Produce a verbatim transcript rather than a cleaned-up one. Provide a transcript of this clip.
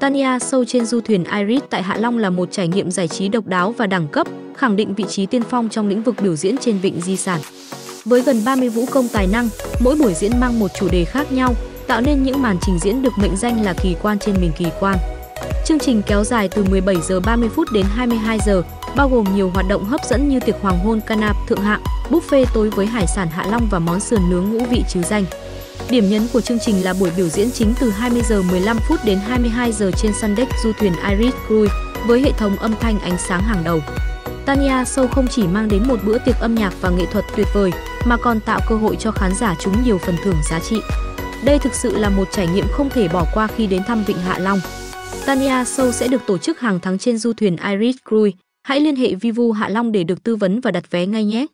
Tanya Show trên du thuyền Iris tại Hạ Long là một trải nghiệm giải trí độc đáo và đẳng cấp, khẳng định vị trí tiên phong trong lĩnh vực biểu diễn trên vịnh di sản. Với gần ba mươi vũ công tài năng, mỗi buổi diễn mang một chủ đề khác nhau, tạo nên những màn trình diễn được mệnh danh là kỳ quan trên mình kỳ quan. Chương trình kéo dài từ mười bảy giờ ba mươi phút đến hai mươi hai giờ, bao gồm nhiều hoạt động hấp dẫn như tiệc hoàng hôn canap thượng hạng, buffet tối với hải sản Hạ Long và món sườn nướng ngũ vị trứ danh. Điểm nhấn của chương trình là buổi biểu diễn chính từ hai mươi giờ mười lăm phút đến hai mươi hai giờ trên sân deck du thuyền Iris Cruise với hệ thống âm thanh ánh sáng hàng đầu. Tanya Show không chỉ mang đến một bữa tiệc âm nhạc và nghệ thuật tuyệt vời mà còn tạo cơ hội cho khán giả trúng nhiều phần thưởng giá trị. Đây thực sự là một trải nghiệm không thể bỏ qua khi đến thăm vịnh Hạ Long. Tanya Show sẽ được tổ chức hàng tháng trên du thuyền Iris Cruise. Hãy liên hệ Vivu Hạ Long để được tư vấn và đặt vé ngay nhé!